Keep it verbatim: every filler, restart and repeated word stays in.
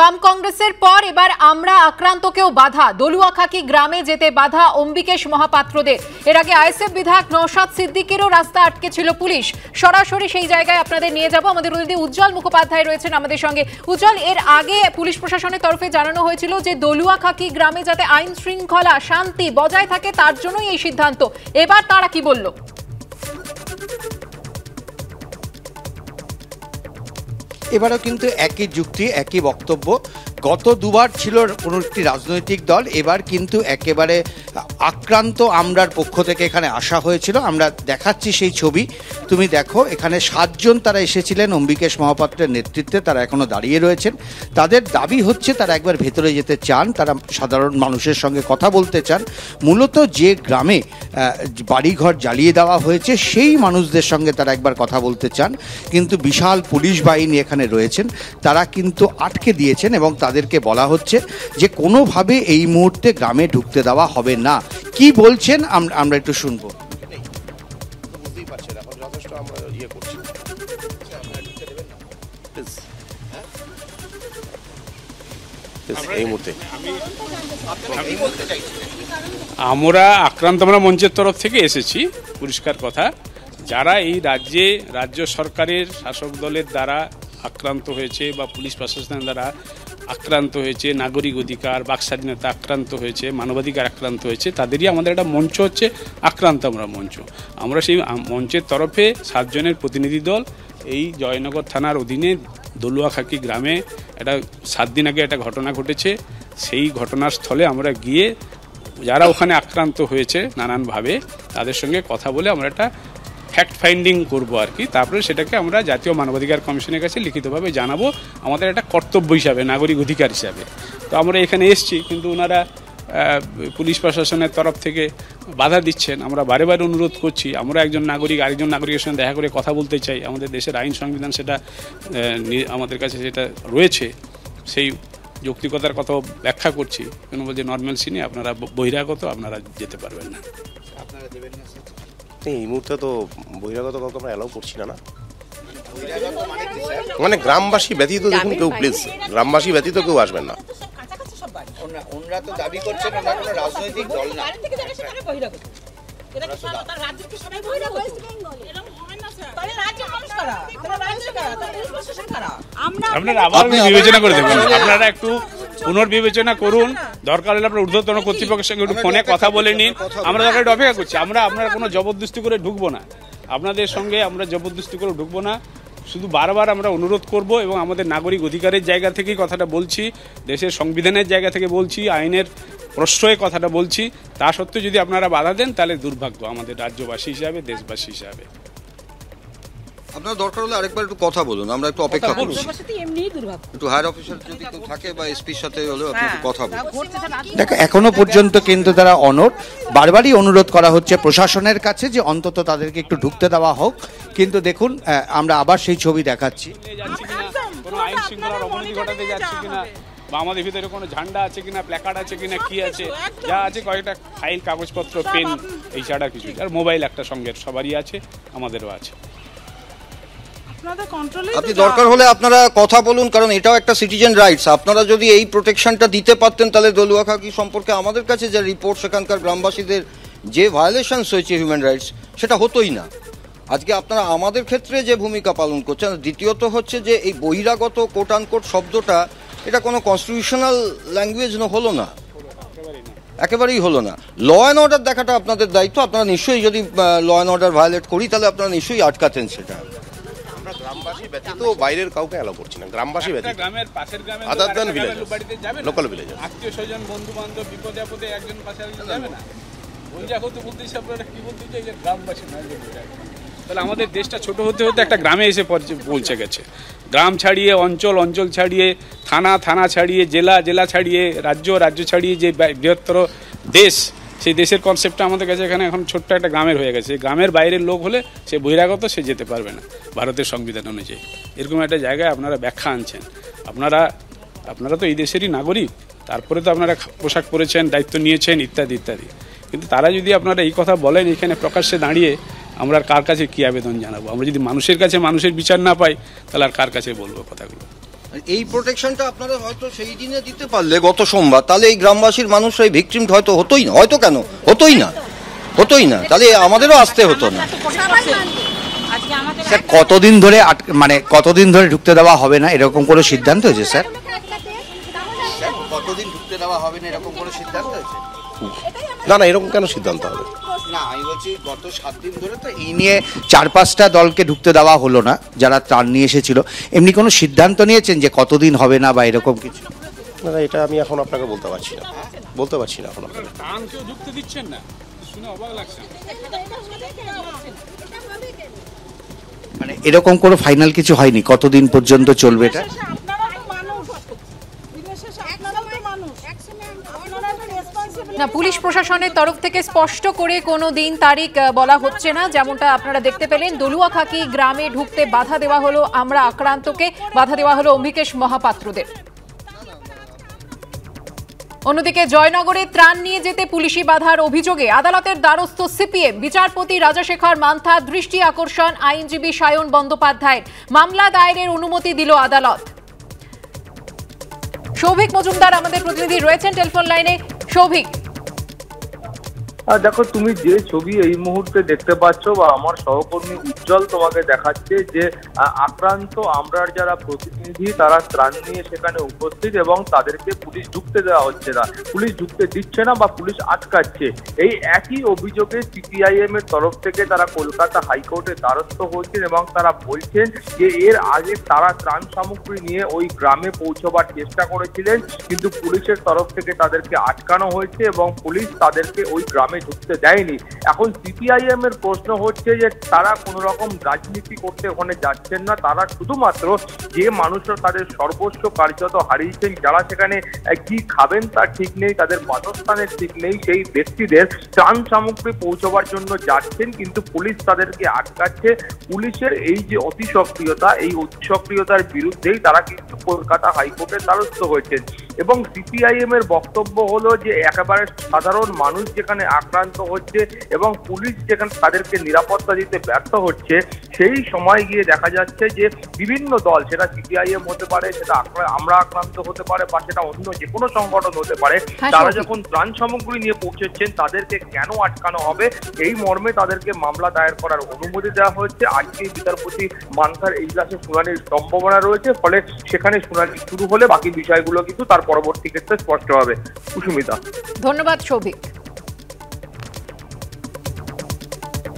বাম কংগ্রেসের পর এবার আমরা আক্রান্তকেও বাধা। দলুয়াখাকি গ্রামে যেতে বাধা অম্বিকেশ মহাপাত্রদের। এর আগে আইএসএফ বিধায়ক নওশাদ সিদ্দিকেরও রাস্তা আটকে ছিল পুলিশ। সরাসরি সেই জায়গায় আপনাদের নিয়ে যাব। আমাদের প্রতিনিধি উজ্জ্বল মুখোপাধ্যায় রয়েছেন আমাদের সঙ্গে। উজ্জ্বল, এর আগে পুলিশ প্রশাসনের তরফে জানানো হয়েছিল যে দলুয়াখাকি গ্রামে যাতে আইন শৃঙ্খলা শান্তি বজায় থাকে তার জন্যই এই সিদ্ধান্ত। এবার তারা কি বলল? এবারও কিন্তু একই যুক্তি, একই বক্তব্য। গত দুবার ছিল কোনো একটি রাজনৈতিক দল, এবার কিন্তু একেবারে আক্রান্ত আমরার পক্ষ থেকে এখানে আসা হয়েছিল। আমরা দেখাচ্ছি সেই ছবি, তুমি দেখো। এখানে সাতজন তারা এসেছিলেন অম্বিকেশ মহাপাত্রের নেতৃত্বে, তারা এখনও দাঁড়িয়ে রয়েছেন। তাদের দাবি হচ্ছে তারা একবার ভেতরে যেতে চান, তারা সাধারণ মানুষের সঙ্গে কথা বলতে চান। মূলত যে গ্রামে বাড়িঘর জ্বালিয়ে দেওয়া হয়েছে সেই মানুষদের সঙ্গে তারা একবার কথা বলতে চান, কিন্তু বিশাল পুলিশ বাহিনী এখানে রয়েছেন, তারা কিন্তু আটকে দিয়েছেন এবং তাদেরকে বলা হচ্ছে যে কোনোভাবে এই মুহূর্তে গ্রামে ঢুকতে দেওয়া হবে না। কি বলছেন আমরা একটু শুনবো। আমরা আক্রান্ত আমরা মঞ্চের তরফ থেকে এসেছি, পরিষ্কার কথা। যারা এই রাজ্যে রাজ্য সরকারের শাসক দলের দ্বারা আক্রান্ত হয়েছে বা পুলিশ প্রশাসনের দ্বারা আক্রান্ত হয়েছে, নাগরিক অধিকার বাক স্বাধীনতা আক্রান্ত হয়েছে, মানবাধিকার আক্রান্ত হয়েছে, তাদেরই আমাদের একটা মঞ্চ হচ্ছে আক্রান্ত আমরা মঞ্চ। আমরা সেই মঞ্চের তরফে সাতজনের প্রতিনিধি দল এই জয়নগর থানার অধীনে দলুয়াখাকি গ্রামে একটা সাত দিন আগে একটা ঘটনা ঘটেছে। সেই ঘটনাস্থলে আমরা গিয়ে যারা ওখানে আক্রান্ত হয়েছে নানানভাবে তাদের সঙ্গে কথা বলে আমরা একটা ফ্যাক্ট ফাইন্ডিং করবো আর কি। তারপরে সেটাকে আমরা জাতীয় মানবাধিকার কমিশনের কাছে লিখিতভাবে জানাবো, আমাদের একটা কর্তব্য হিসাবে, নাগরিক অধিকার হিসাবে। তো আমরা এখানে এসেছি, কিন্তু ওনারা পুলিশ প্রশাসনের তরফ থেকে বাধা দিচ্ছেন। আমরা বারে বারে অনুরোধ করছি, আমরা একজন নাগরিক আরেকজন নাগরিকের সঙ্গে দেখা করে কথা বলতে চাই। আমাদের দেশের আইন সংবিধান সেটা আমাদের কাছে সেটা রয়েছে, সেই যৌক্তিকতার কথাও ব্যাখ্যা করছি। কেন বলছি নর্মাল সিনে আপনারা বহিরাগত, আপনারা যেতে পারবেন না, আপনারা দেবেন না। এই মুহূর্তে তো বহিরাগত কাউকে আমরা অ্যালাউ করছি না, না মানে গ্রামবাসী ব্যতীত দেখুন কেউ, প্লিজ গ্রামবাসী ব্যতীত কেউ আসবেন না। ওনারা তো দাবি করছেন ওনারা কোনো রাজনৈতিক দল না, আপনি বিবেচনা করে দেখুন, আপনারা একটু পুনর্বিবেচনা করুন। দরকার হলে আপনার ঊর্ধ্বতন কর্তৃপক্ষের সঙ্গে একটু ফোনে কথা বলে নিন। আমরা দরকার একটু অপেক্ষা করছি, আমরা আপনারা কোনো জবরদস্তি করে ঢুকবো না, আপনাদের সঙ্গে আমরা জবরদস্তি করে ঢুকবো না। শুধু বারবার আমরা অনুরোধ করব এবং আমাদের নাগরিক অধিকারের জায়গা থেকেই কথাটা বলছি, দেশের সংবিধানের জায়গা থেকে বলছি, আইনের প্রশ্রয়ে কথাটা বলছি। তা সত্ত্বেও যদি আপনারা বাধা দেন তাহলে দুর্ভাগ্য আমাদের রাজ্যবাসী হিসাবে, দেশবাসী হিসাবে। আপনার দরকার হলে আরেকবার একটু কথা বলুন, আমরা একটু অপেক্ষা করছি। একটু হায়ার অফিসার যদি কেউ থাকে বা এসপির সাথে হলেও আপনি একটু কথা বলুন। দেখো এখনো পর্যন্ত কিন্তু তারা অনড়। বারবারই অনুরোধ করা হচ্ছে প্রশাসনের কাছে যে অন্তত তাদেরকে একটু ঢুকতে দেওয়া হোক, কিন্তু দেখুন আমরা আবার সেই ছবি দেখাচ্ছি। কোনো আইন শৃঙ্খলার অবনতি ঘটাতে যাচ্ছে কিনা বা আমাদের ভিতরে কোনো ঝান্ডা আছে কিনা, প্ল্যাকার্ড আছে কিনা, কি আছে, যা আছে কয়েকটা ফাইল, কাগজপত্র, পেন, এই ছাড়া কিছু। আর মোবাইল একটা সঙ্গে সবারই আছে, আমাদেরও আছে। আপনি দরকার হলে আপনারা কথা বলুন, কারণ এটাও একটা সিটিজেন রাইটস। আপনারা যদি এই প্রোটেকশনটা দিতে পারতেন তাহলে দলুয়াখাকি সম্পর্কে আমাদের কাছে যে রিপোর্ট, সেখানকার গ্রামবাসীদের যে ভায়োলেশনস হয়েছে হিউম্যান রাইটস, সেটা হতোই না। আজকে আপনারা আমাদের ক্ষেত্রে যে ভূমিকা পালন করছেন। দ্বিতীয়ত হচ্ছে যে এই বহিরাগত কোট আনকোট শব্দটা, এটা কোনো কনস্টিটিউশনাল ল্যাঙ্গুয়েজ হলো না, একেবারেই হলো না। ল অ্যান্ড অর্ডার দেখাটা আপনাদের দায়িত্ব। আপনারা নিশ্চয়ই যদি ল অ্যান্ড অর্ডার ভায়োলেট করি তাহলে আপনারা নিশ্চয়ই আটকাতেন সেটা। গ্রামবাসী ব্যতীত বাইরের কাউকে অ্যালাউ করছি না, গ্রামবাসী ব্যতীত, গ্রামের পাশের গ্রামের আদার দেন ভিলেজ, বাড়িতে যাবে লোকাল ভিলেজ, আত্মীয় স্বজন বন্ধু বান্ধব বিপদে আপদে একজন পাশে যাবে না। ওই জায়গা তো বলতেই আপনারা কি বলতে চাই যে গ্রামবাসী না, তাহলে আমাদের দেশটা ছোট হতে হতে একটা গ্রামে এসে পৌঁছে গেছে। গ্রাম ছাড়িয়ে অঞ্চল, অঞ্চল ছাড়িয়ে থানা, থানা ছাড়িয়ে জেলা, জেলা ছাড়িয়ে রাজ্য, রাজ্য ছাড়িয়ে যে বৃহত্তর দেশ, সেই দেশের কনসেপ্টটা আমাদের কাছে এখানে এখন ছোট্ট একটা গ্রামের হয়ে গেছে। গ্রামের বাইরের লোক হলে সে বহিরাগত, সে যেতে পারবে না ভারতের সংবিধান অনুযায়ী। এরকম একটা জায়গায় আপনারা ব্যাখ্যা আনছেন। আপনারা আপনারা তো এই দেশেরই নাগরিক, তারপরে তো আপনারা পোশাক পরেছেন, দায়িত্ব নিয়েছেন ইত্যাদি ইত্যাদি, কিন্তু তারা যদি আপনারা এই কথা বলেন এখানে প্রকাশ্যে দাঁড়িয়ে, আমরা কার কাছে কী আবেদন জানাবো? আমরা যদি মানুষের কাছে মানুষের বিচার না পাই তাহলে আর কার কাছে বলবো কথাগুলো? এই প্রোটেকশনটা আপনারা হয়তো সেই দিনে দিতে পারলে গত সোমবার, তাহলে এই গ্রামবাসীর মানুষ এই ভিকটিম হয়তো হতোই না, হয়তো কেন হতোই না, হতোই না, তাহলে আমাদেরও আসতে হতো না। স্যার কতদিন ধরে মানে কতদিন ধরে ঢুকতে দেওয়া হবে না এরকম কোনো সিদ্ধান্ত হয়েছে? স্যার কতদিন ঢুকতে দেওয়া হবে না এরকম কোনো সিদ্ধান্ত হয়েছে? না না, এরকম কেন সিদ্ধান্ত হবে না? আমি বলছি গত সাত দিন ধরে তো এই নিয়ে চার পাঁচটা দলকে ঢুকতে দেওয়া হলো না যারা ত্রাণ নিয়ে এসেছিল, এমনি কোনো সিদ্ধান্ত নিয়েছেন যে কতদিন হবে না বা এরকম কিছু? না না, এটা আমি এখন আপনাকে বলতে পারছি না, বলতে পারছি না এখন আপনাকে। ত্রাণ কেউ ঢুকতে দিচ্ছেন না শুনে অবাক লাগছে। মানে এরকম কোনো ফাইনাল কিছু হয়নি কতদিন পর্যন্ত চলবে এটা? না, পুলিশ প্রশাসনের তরফ থেকে স্পষ্ট করে কোনো দিন তারিখ বলা হচ্ছে না, যেমনটা আপনারা দেখতে পেলেন দলুয়াখাকি গ্রামে ঢুকতে বাধা দেওয়া হলো, আমরা আক্রান্তকে বাধা দেওয়া হলো অম্বিকেশ মহাপাত্রদের। অন্যদিকে জয়নগরে ত্রাণ নিয়ে যেতে পুলিশি বাধার অভিযোগে আদালতের দ্বারস্থ সিপিএম, বিচারপতি রাজাশেখর মান্থা দৃষ্টি আকর্ষণ আইনজীবী সায়ন বন্দ্যোপাধ্যায়ের মামলা দায়েরের অনুমতি দিল আদালত। সৌভিক মজুমদার আমাদের প্রতিনিধি রয়েছেন টেলিফোন লাইনে। সৌভিক, দেখো তুমি যে ছবি এই মুহূর্তে দেখতে পাচ্ছ বা আমার সহকর্মী উজ্জ্বল তোমাকে দেখাচ্ছে যে আক্রান্ত আমরার যারা প্রতিনিধি তারা ত্রাণ নিয়ে সেখানে উপস্থিত এবং তাদেরকে পুলিশ ঢুকতে দেওয়া হচ্ছে না, পুলিশ ঢুকতে দিচ্ছে না বা পুলিশ আটকাচ্ছে। এই একই অভিযোগে সিপিআইএম এর তরফ থেকে তারা কলকাতা হাইকোর্টে দ্বারস্থ হয়েছেন এবং তারা বলছেন যে এর আগে তারা ত্রাণ সামগ্রী নিয়ে ওই গ্রামে পৌঁছবার চেষ্টা করেছিলেন কিন্তু পুলিশের তরফ থেকে তাদেরকে আটকানো হয়েছে এবং পুলিশ তাদেরকে ওই গ্রামে ঢুকতে দেয়নি। এখন সিপিআইএম এর প্রশ্ন হচ্ছে যে তারা কোন রকম রাজনীতি করতে ওখানে যাচ্ছেন না, তারা শুধুমাত্র যে মানুষরা তাদের সর্বস্ব কার্যত হারিয়েছেন, যারা সেখানে কি খাবেন তার ঠিক নেই, তাদের বাসস্থানের ঠিক নেই, সেই ব্যক্তিদের ত্রাণ সামগ্রী পৌঁছবার জন্য যাচ্ছেন কিন্তু পুলিশ তাদেরকে আটকাচ্ছে। পুলিশের এই যে অতিসক্রিয়তা, এই অতিসক্রিয়তার বিরুদ্ধেই তারা কিন্তু কলকাতা হাইকোর্টের দ্বারস্থ হয়েছেন এবং সিপিআইএম এর বক্তব্য হলো যে একেবারে সাধারণ মানুষ যেখানে আক্রান্ত হচ্ছে এবং পুলিশ যেখানে তাদেরকে নিরাপত্তা দিতে ব্যর্থ হচ্ছে, সেই সময় গিয়ে দেখা যাচ্ছে যে বিভিন্ন দল, সেটা সিপিআইএম হতে পারে, সেটা আমরা আক্রান্ত হতে পারে বা সেটা অন্য যে কোনো সংগঠন হতে পারে, তারা যখন ত্রাণ সামগ্রী নিয়ে পৌঁছচ্ছেন তাদেরকে কেন আটকানো হবে এই মর্মে তাদেরকে মামলা দায়ের করার অনুমতি দেওয়া হয়েছে। আজকে বিচারপতি মান্থার এজলাসে শুনানির সম্ভাবনা রয়েছে, ফলে সেখানে শুনানি শুরু হলে বাকি বিষয়গুলো কিন্তু তার পরবর্তী ক্ষেত্রে স্পষ্ট হবে। কুসুমিতা, ধন্যবাদ সৌভিক।